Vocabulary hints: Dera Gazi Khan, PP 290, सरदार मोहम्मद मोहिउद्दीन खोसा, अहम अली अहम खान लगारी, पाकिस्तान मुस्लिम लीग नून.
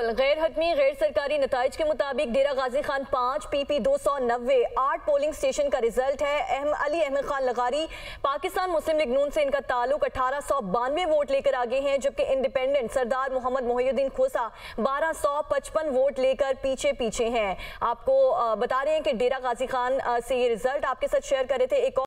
बिल्कुल गैर हतमी गैर सरकारी नताइज के मुताबिक Dera Ghazi Khan 5 PP 290 8 polling station का रिजल्ट है। अहम अली अहम खान लगारी पाकिस्तान मुस्लिम लीग नून से इनका ताल्लुक 1892 वोट लेकर आगे हैं, जबकि इंडिपेंडेंट सरदार मोहम्मद मोहिउद्दीन खोसा 1255 वोट लेकर पीछे हैं। आपको बता रहे हैं कि डेरा गाजी खान से ये रिजल्ट आपके साथ शेयर कर रहे थे। एक